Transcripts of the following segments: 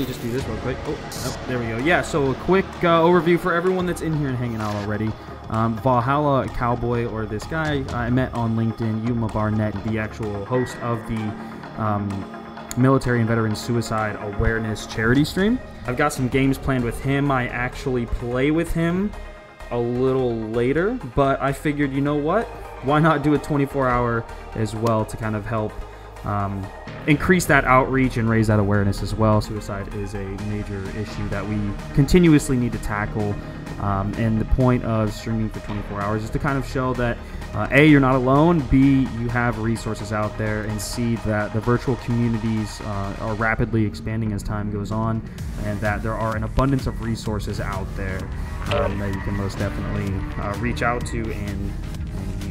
me just do this real quick. Oh, there we go. Yeah, so a quick overview for everyone that's in here and hanging out already. Valhalla Cowboy, or this guy I met on LinkedIn, Yuma Barnett, the actual host of the Military and Veteran Suicide Awareness charity stream. I've got some games planned with him. I actually play with him a little later, but I figured, you know what? Why not do a 24-hour as well to kind of help increase that outreach and raise that awareness as well. Suicide is a major issue that we continuously need to tackle. And the point of streaming for 24 hours is to kind of show that A, you're not alone, B, you have resources out there, and C, that the virtual communities are rapidly expanding as time goes on, and that there are an abundance of resources out there that you can most definitely reach out to and use.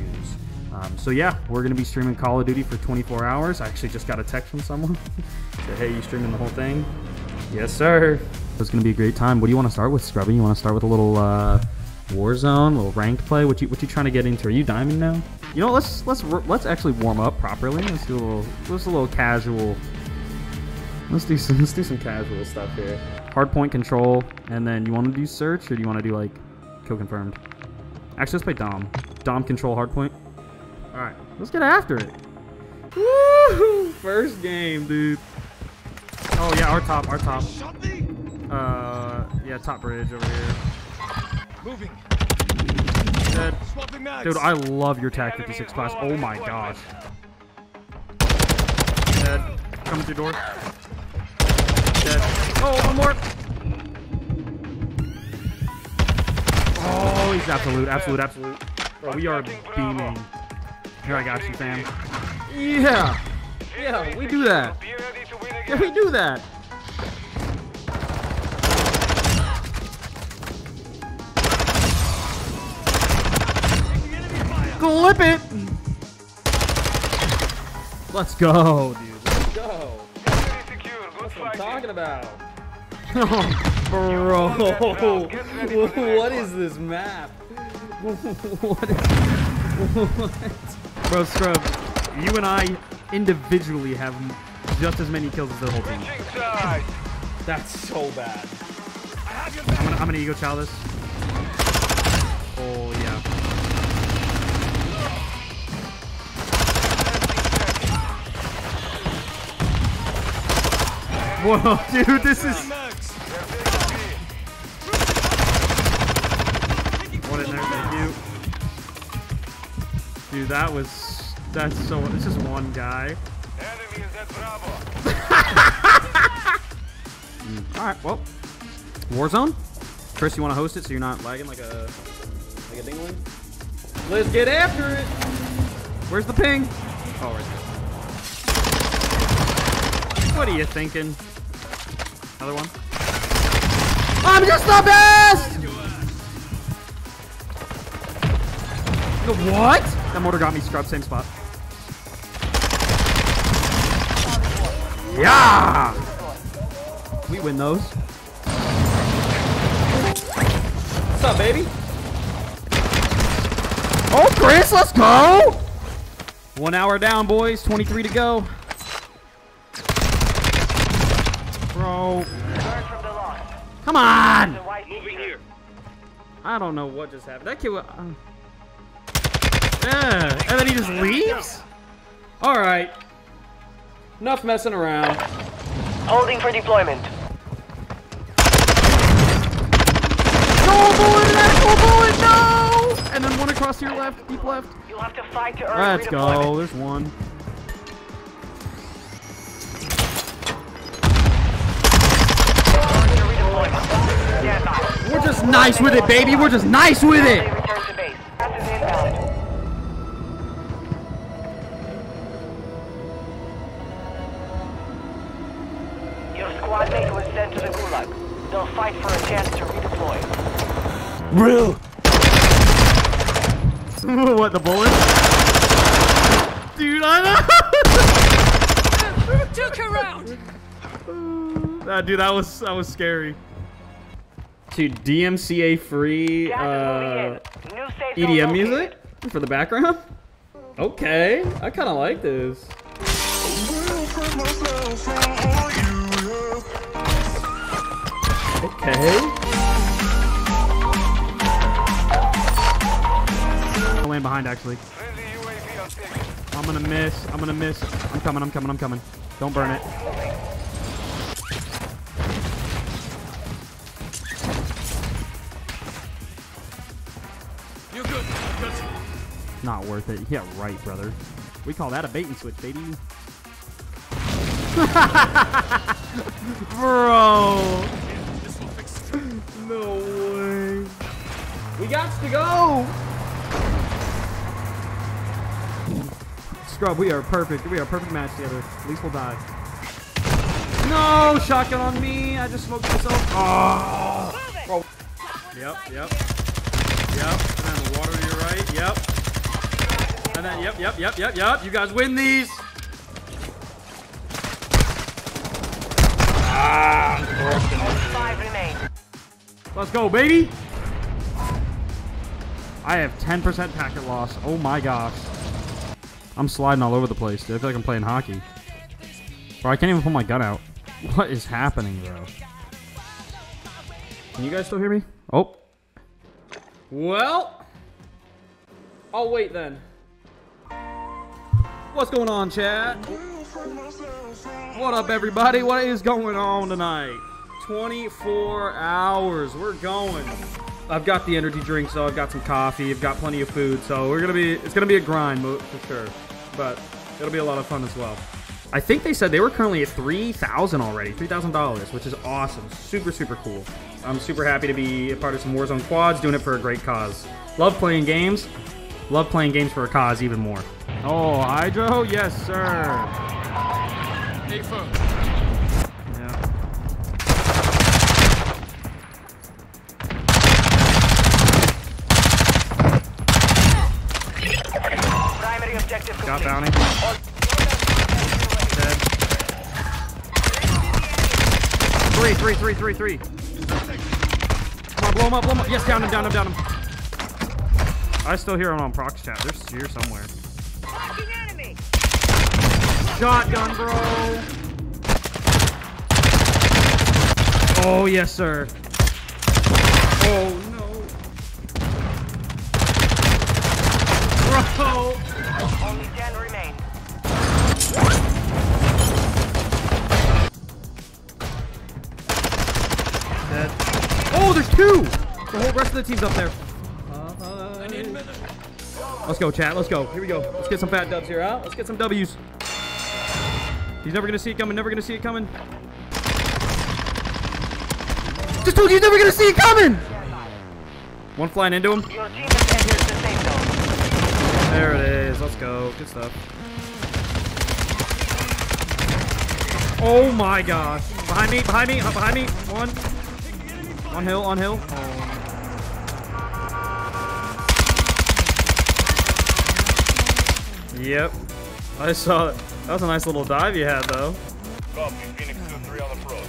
So yeah, we're going to be streaming Call of Duty for 24 hours. I actually just got a text from someone. Said, hey, you streaming the whole thing? Yes, sir. It's going to be a great time. What do you want to start with, Scrubby? You want to start with a little Warzone, a little ranked play? What you trying to get into? Are you diamond now? You know, let's actually warm up properly. Let's do a little casual. Let's do some casual stuff here. Hardpoint control, and then you want to do search, or do you want to do like co-confirmed? Actually, let's play Dom. Dom control hardpoint. All right, let's get after it. Woo! First game, dude. Oh yeah, our top. Yeah, top bridge over here. Moving. Dead. Dude, I love your TAC 56 class. Oh my gosh. Dead. Coming through door. Dead. Oh, one more. Oh, he's absolute. Bro, we are beaming. Here, I got you, fam. Yeah. Yeah, we do that. Yeah, we do that. Flip it! Let's go, dude. Let's go. That's what I'm talking about. Bro, what is this map? What? Bro, Scrub, you and I individually have just as many kills as the whole team. That's so bad. I'm gonna ego chow this. Oh yeah. Whoa, dude, this is... What in there, thank you. Dude, that was... That's so... This is one guy. Alright, well. Warzone? Chris, you want to host it so you're not lagging like a... Like a dingling? Let's get after it! Where's the ping? Oh, right there. What are you thinking? Another one. I'm just the best! What? That mortar got me, Scrub. Same spot. Yeah! We win those. What's up, baby? Oh, Chris, let's go! 1 hour down, boys. 23 to go. Bro. Come on! I don't know what just happened. That kid was... Yeah. And then he just leaves? Alright. Enough messing around. Holding for deployment. Goal bullet! Actual bullet! No! And then one across to your left. Deep left. You'll have to fight to earn. Let's go. There's one. We're just nice with it, baby. We're just nice with it. Your squad mate was sent to the gulag. They'll fight for a chance to redeploy. Real. What, the bullet? Dude, I know. Took her out. Dude, that was scary. To DMCA free EDM music for the background. Okay, I kind of like this. Okay. I land behind actually. I'm gonna miss. I'm gonna miss. I'm coming. I'm coming. I'm coming. Don't burn it. You're good. Not worth it. Yeah, right, brother. We call that a bait and switch, baby. Bro. No way. We got to go. Scrub, we are perfect. We are a perfect match together. At least we'll die. No, shotgun on me. I just smoked myself. Oh. Oh. Yep, yep. Yep. And then the water to your right. Yep. And then, yep. You guys win these. Let's go, baby. I have 10% packet loss. Oh my gosh. I'm sliding all over the place, dude. I feel like I'm playing hockey. Bro, I can't even pull my gun out. What is happening, bro? Can you guys still hear me? Oh. Well. I'll wait then. What's going on, chat? What up, everybody? What is going on tonight? 24 hours. We're going. I've got the energy drink, so I've got some coffee. I've got plenty of food, so we're gonna be. It's gonna be a grind for sure, but it'll be a lot of fun as well. I think they said they were currently at $3,000 already, $3,000, which is awesome. Super, super cool. I'm super happy to be a part of some Warzone quads, doing it for a great cause. Love playing games. Love playing games for a cause even more. Oh, Hydro, yes sir. Hey, folks. Got bounty. Dead. Three. Come on, blow him up. Yes, down him. I still hear him on Prox chat. There's here somewhere. Shotgun, bro. Oh, yes, sir. Oh, no. Bro. Only 10 remain. Dead. Oh, there's two! The whole rest of the team's up there. Let's go, chat. Let's go. Here we go. Let's get some fat dubs here, huh? Let's get some W's. He's never gonna see it coming. Just told you he's never gonna see it coming! One flying into him. Your team has entered the safe zone. There it is. Let's go. Good stuff. Oh my gosh. Behind me. On hill. Oh. Yep. I saw it. That was a nice little dive you had, though. Copy. Phoenix 2-3 on approach.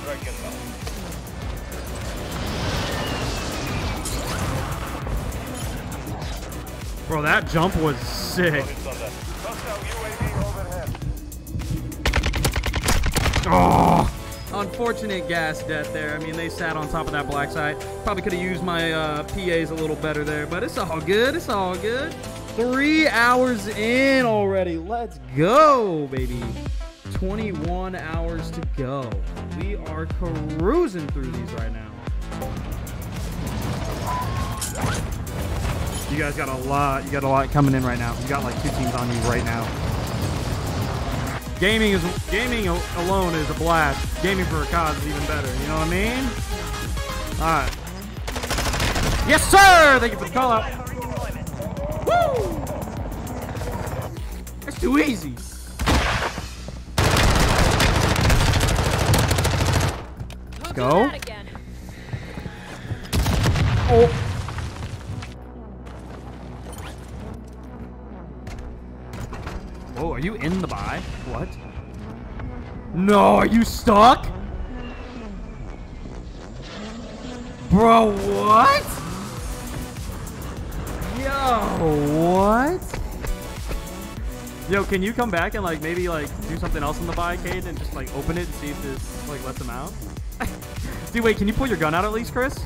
Strike inbound. Bro, that jump was sick. Oh, unfortunate gas death there. I mean, they sat on top of that black site. Probably could have used my PAs a little better there, but it's all good. 3 hours in already. Let's go, baby. 21 hours to go. We are cruising through these right now. You guys got a lot. You got a lot coming in right now. You got like two teams on you right now. Gaming alone is a blast. Gaming for a cause is even better. You know what I mean? All right. Yes, sir. Thank you for the call out. Woo! That's too easy. Let's go. Oh. Oh, are you in the buy? What? No, are you stuck? Bro, what? Yo, what? Yo, can you come back and like maybe like do something else in the buy, Caden, and just like open it and see if this like lets him out? Dude, wait, can you pull your gun out at least, Chris?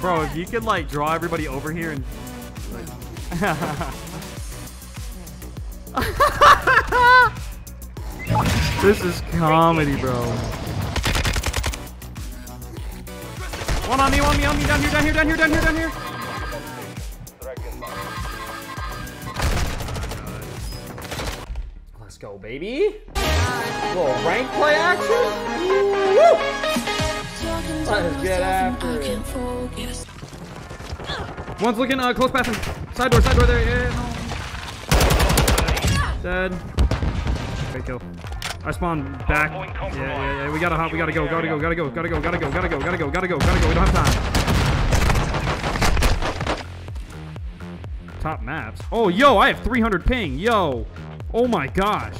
Bro, if you could, like, draw everybody over here and... This is comedy, bro. One on me, one on me, on me, down here, down here, down here, down here, down here. Let's go, baby. Little rank play action. Woo! Let's get after it. One's looking close past him. Side door there. Yeah, no. Dead. Great kill. I spawned back. Yeah. We gotta hop. We gotta go. Gotta go. We don't have time. Top maps. Oh, yo, I have 300 ping. Yo. Oh my gosh.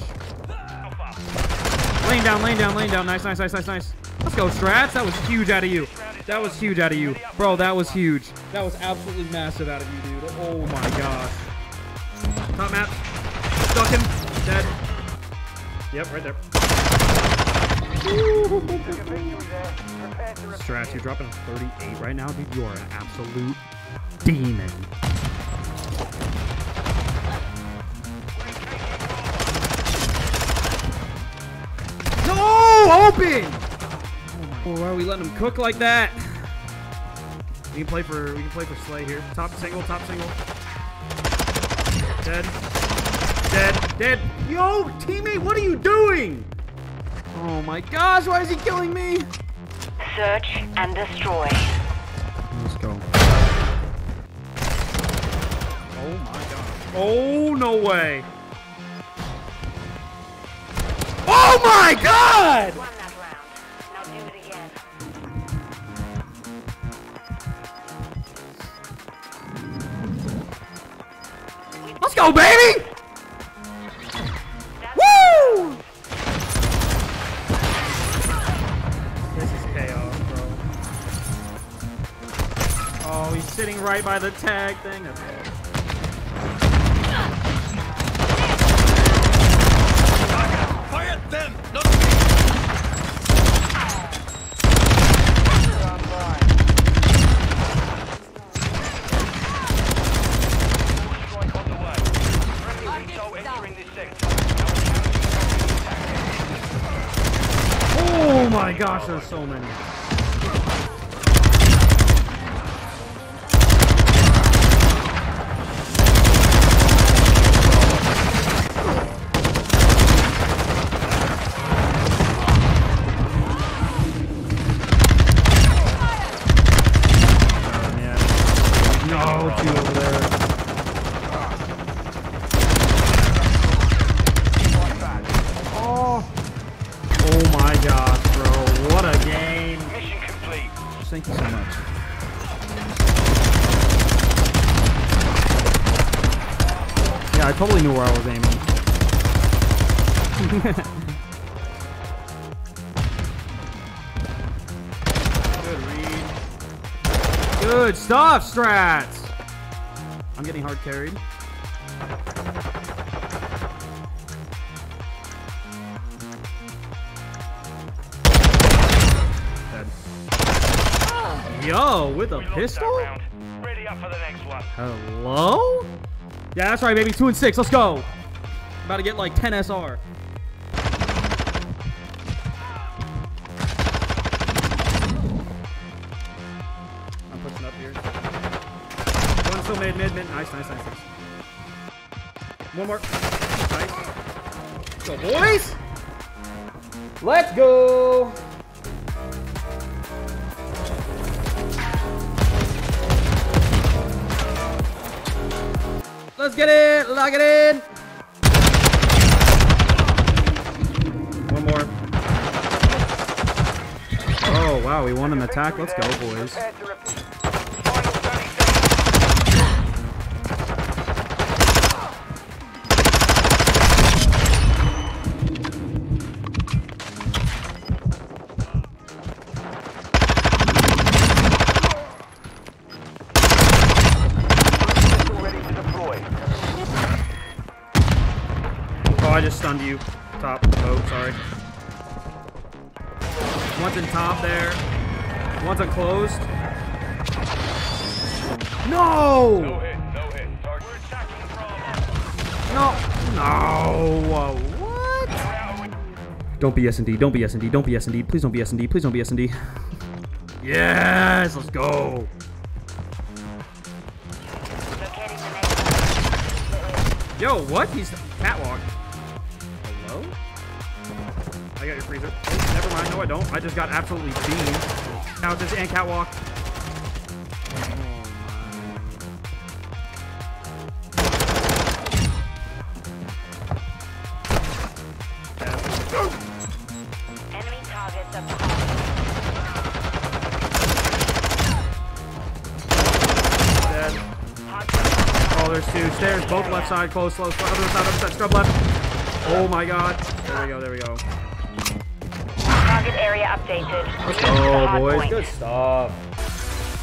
Lane down, lane down, lane down. Nice, nice, nice, nice, nice. Let's go, Strats. That was huge out of you. That was huge out of you, bro. That was huge. That was absolutely massive out of you, dude. Oh my gosh. Top map. Stuck him. Dead. Yep, right there. Strats, you're dropping 38 right now, dude. You are an absolute demon. No! Open! Oh, why are we letting him cook like that? We can play for Slay here. Top single, top single. Dead. Dead, dead. Yo, teammate, what are you doing? Oh my gosh, why is he killing me? Search and destroy. Let's go. Oh my god. Oh, no way. Oh my god! Won that round. Now do it again. Let's go, baby! Sitting right by the tag thing. Fire them! No. Oh my gosh, there's so many. Thank you so much. Yeah, I totally knew where I was aiming. Good read. Good stuff, Strats! I'm getting hard carried. Yo, with a pistol? Ready up for the next one. Hello? Yeah, that's right, baby. 2 and 6. Let's go. I'm about to get like 10 SR. I'm pushing up here. One still mid. Nice, nice, nice. One more. Nice. Let's go, boys. Let's go. Let's get it! Lock it in! One more. Oh, wow. We won an attack. Let's go, boys. I just stunned you. Top. Oh, sorry. One's in top there. One's unclosed. No! No hit, no hit. Target. We're attacking the problem. No. No. What? Don't be S&D. Don't be S&D. Don't be S&D. Please don't be S&D. Please don't be S&D. Yes! Let's go! Yo, what? He's catwalk. Hello? I got your freezer. Oh, never mind. No, I don't. I just got absolutely beamed. Now it's just and catwalk. Enemy targets up dead. Oh, there's two stairs. Both left side, close, slow, slow. Other side, scrub left. Oh my god. There we go, there we go. Target area updated. Let's go, boys. Point. Good stuff.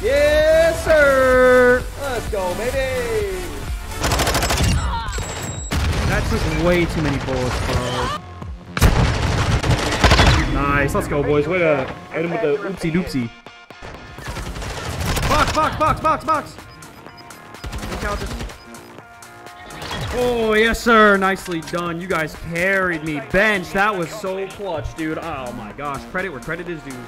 Yes, sir. Let's go, baby. That took way too many bullets, bro. Nice, let's go, boys. Way to hit him with the oopsie doopsie. Box, box, box, box, box. Oh, yes, sir. Nicely done. You guys carried me. Bench, that was so clutch, dude. Oh, my gosh. Credit where credit is due.